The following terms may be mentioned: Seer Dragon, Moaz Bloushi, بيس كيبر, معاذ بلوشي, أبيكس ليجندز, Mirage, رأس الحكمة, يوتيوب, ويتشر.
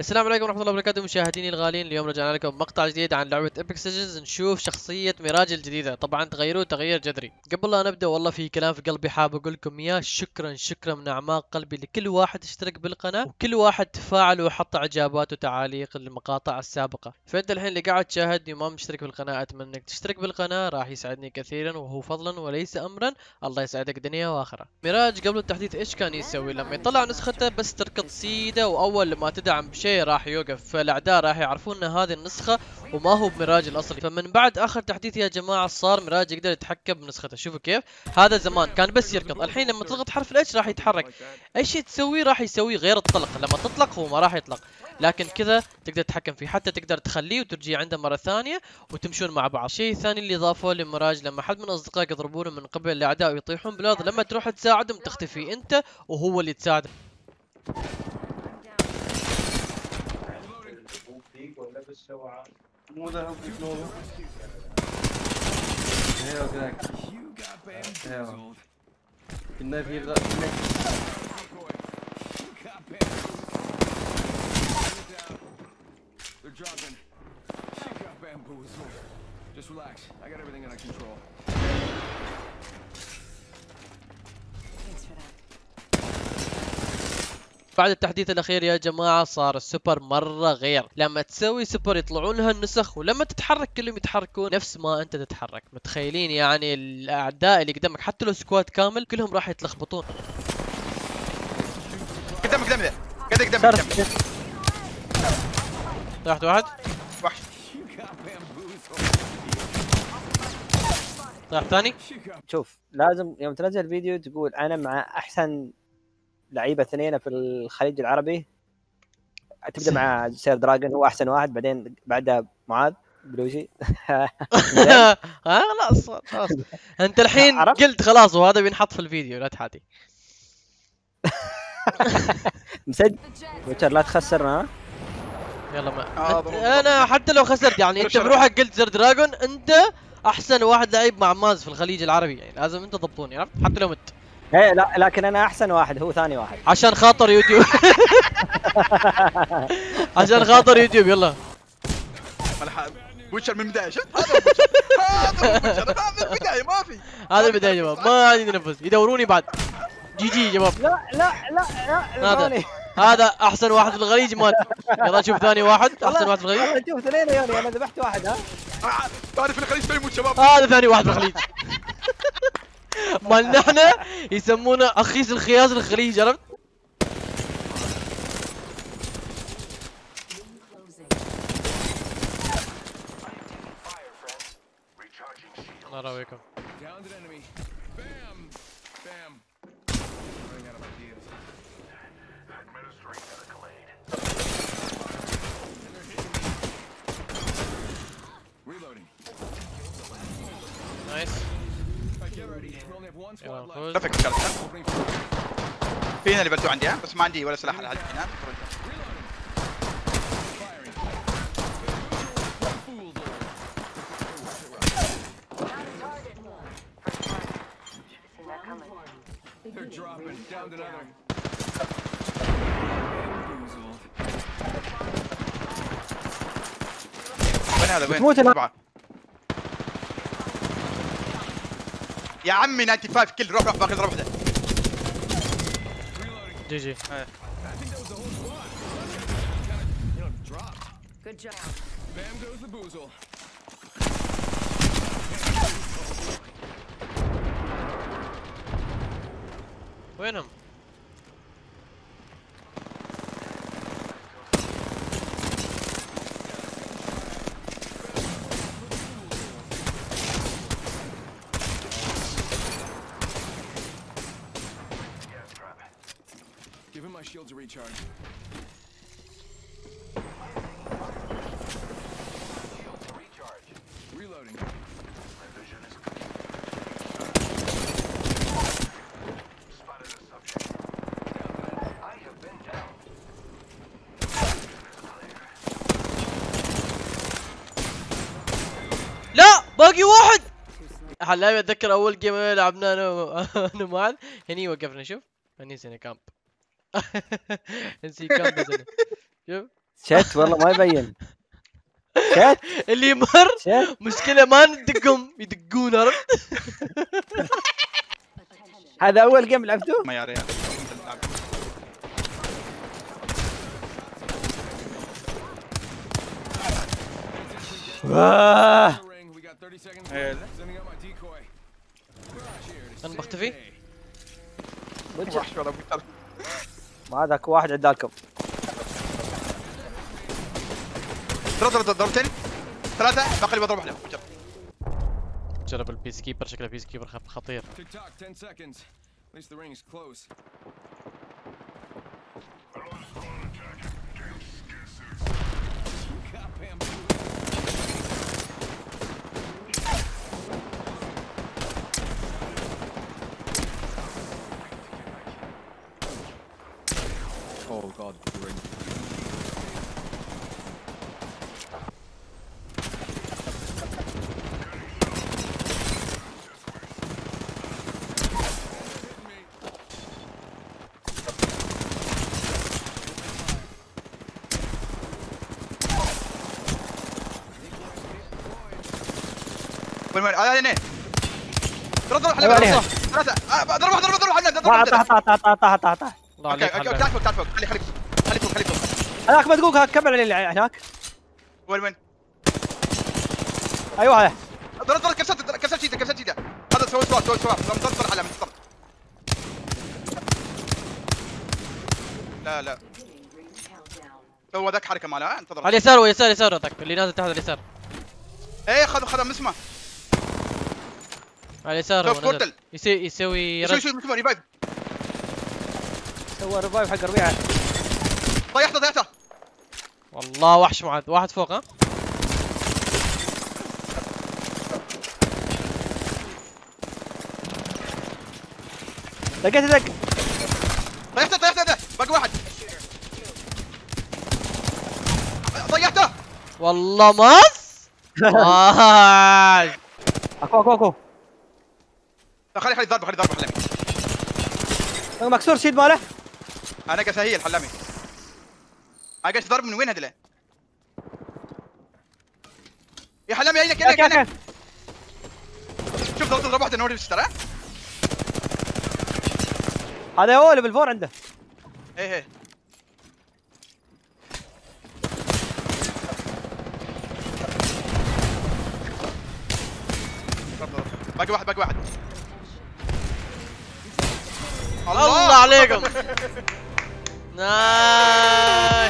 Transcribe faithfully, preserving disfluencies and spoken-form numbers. السلام عليكم ورحمة الله وبركاته مشاهديني الغالين. اليوم رجعنا لكم مقطع جديد عن لعبة أبيكس ليجندز، نشوف شخصية ميراج الجديدة. طبعا تغيروا تغيير جذري. قبل لا نبدأ والله في كلام في قلبي حاب أقول لكم إياه. شكرا شكرا من أعماق قلبي لكل واحد اشترك بالقناة وكل واحد تفاعل وحط إعجابات وتعاليق للمقاطع السابقة. فأنت الحين اللي قاعد تشاهدني وما مشترك بالقناة، أتمنى إنك تشترك بالقناة، راح يساعدني كثيرا وهو فضلا وليس أمرا. الله يسعدك دنيا وآخرة. ميراج قبل التحديث إيش كان يسوي؟ لما يطلع نسخته بس تركض سيدة، وأول ما تدعم بشيء راح يوقف، فالاعداء راح يعرفون ان هذه النسخه وما هو بمراج الاصلي. فمن بعد اخر تحديث يا جماعه صار مراج يقدر يتحكم بنسخته. شوفوا كيف، هذا زمان كان بس يركض، الحين لما تضغط حرف الاتش راح يتحرك. اي شيء تسويه راح يسويه غير الطلق، لما تطلق هو ما راح يطلق، لكن كذا تقدر تتحكم فيه، حتى تقدر تخليه وترجعي عنده مره ثانيه وتمشون مع بعض. الشيء الثاني اللي ضافوه لمراج، لما حد من اصدقائك يضربونه من قبل الاعداء ويطيحون بالارض، لما تروح تساعدهم تختفي انت وهو اللي تساعده. مو ذهب يتلوه. ايوه كذاك. ايوه. كنا في غ. بعد التحديث الاخير يا جماعه صار السوبر مره غير، لما تسوي سوبر يطلعون لها النسخ، ولما تتحرك كلهم يتحركون نفس ما انت تتحرك. متخيلين يعني الاعداء اللي قدامك حتى لو سكواد كامل كلهم راح يتلخبطون. قدام قدام قدام قدام قدام راحت واحد وحش، راح ثاني. شوف لازم يوم تنزل فيديو تقول انا مع احسن لعيبه اثنين في الخليج العربي، تبدا مع سير دراجون هو احسن واحد، بعدين بعدها معاذ بلوشي. ها خلاص خلاص انت الحين قلت خلاص وهذا بينحط في الفيديو، لا تحاتي. مسجل ويتشر، لا تخسرنا. يلا ما انا حتى لو خسرت يعني انت بروحك قلت سير دراجون انت احسن واحد لعيب مع معاذ في الخليج العربي، يعني لازم انت تضبطوني عرفت حتى لو مت. ايه لا، لكن انا احسن واحد هو ثاني واحد عشان خاطر يوتيوب. عشان خاطر يوتيوب. يلا بوشر من البدايه، شفت هذا بوشر، هذا بوشر، هذا البدايه ما في، هذا البدايه يا شباب ما عندي نفس، يدوروني بعد. جي جي يا شباب. لا لا لا هذا هذا احسن واحد في الخليج مال. يلا شوف ثاني واحد احسن واحد في الخليج. شوف اثنين يعني انا ذبحت واحد. ها ثاني في الخليج ما يموت شباب، هذا ثاني واحد في الخليج. مالنا احنا يسمونه اخيس الخياس الخليج عرفت؟ الله يراويكم. نايس. دفك الكارت في هنا اللي بلتو عندي، ها بس ما عندي ولا سلاح على هذا هنا. وين هذا؟ وين؟ يا عمي خمسة وتسعين كل، روح روح باخذ ربع وحده. جي جي. وينهم؟ Shields recharge. Shields recharge. Reloading. My vision is spotted a subject. I have been down. لا باقي واحد. هلا اتذكر اول جيم لعبنا انا انا معاذ هني وقفنا. شوف هني زين كامب. نسي كم بزنة. شوف شات والله ما يبين. شات اللي يمر مشكله ما ندقهم يدقون. عرفت؟ هذا اول جيم لعبته؟ ما يا ريال واه انا بختفي؟ وحش والله بقدر. ما ذاك واحد عدالكم. ضرب ضرب ضربتين ثلاثة باقي لي بضرب واحدة. جرب البيس كيبر، شكله بيس كيبر خطير. Oh god, ring. وين وين؟ على هنا. ترى ترى حلبة ثلاثة. ضرب واحد ضرب ضرب حلبة ضرب واحد. طاح طاح طاح طاح طاح طاح. اوكي اوكي تعال فوق تعال فوق خلي خليك خليك فوق خليك فوق هذاك ما تقول. هاك كمل عليه هناك. وين وين؟ ايوه هذا ضرب ضرب كبسات كبسات شيده كبسات شيده. هذا سوى سوى سوى سوى مضطر على مضطر. لا لا هو ذاك حركه ماله. انتظر على اليسار ويسار يسار هذاك اللي نازل تحت اليسار. اي خذ خذ مسمه على اليسار. شوف كورتل يسوي شوف شوف مسمه ريفايف. سوى ريفايف حق ربيعه. طيحته طيحته والله وحش معاذ. واحد فوق. ها دقيت دق. طيحته طيحته طيحته باقي واحد. طيحته والله ماز. اكو اكو اكو. خلي خلي ضربه خلي ضربه حلمي. مكسور شيد ماله. انا قاعد اسهيل حلامي. انا قاعد ضرب من وين هذله يا حلامي؟ عينك عينك عينك. شوف ضربت ضربه واحده نوري بالشتره. هذا هو اللي بالفور عنده. ايه ايه باقي واحد باقي واحد. الله عليكم. نايس.